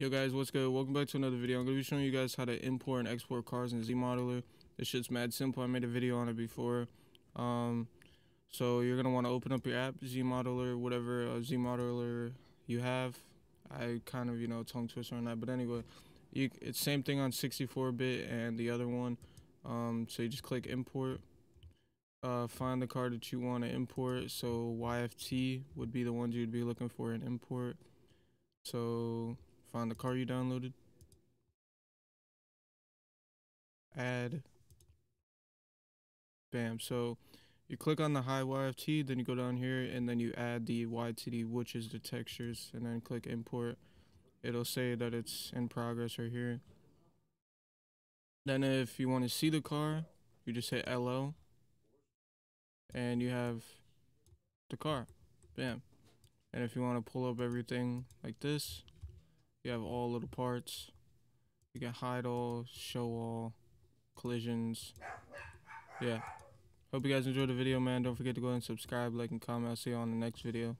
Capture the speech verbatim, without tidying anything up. Yo guys, what's good? Welcome back to another video. I'm gonna be showing you guys how to import and export cars in ZModeler. This shit's mad simple. I made a video on it before. Um, so you're gonna want to open up your app, ZModeler, whatever uh, ZModeler you have. I kind of, you know, tongue twister on that, but anyway, you, it's same thing on sixty-four bit and the other one. Um, so you just click import. Uh, find the car that you want to import. So Y F T would be the ones you'd be looking for in import. So find the car you downloaded, add, bam. So you click on the high Y F T, then you go down here and then you add the Y T D, which is the textures, and then click import. It'll say that it's in progress right here. Then if you want to see the car, you just hit L O and you have the car, bam. And if you want to pull up everything like this, you have all little parts. You can hide all, show all, collisions. Yeah. Hope you guys enjoyed the video, man. Don't forget to go ahead and subscribe, like, and comment. I'll see you on the next video.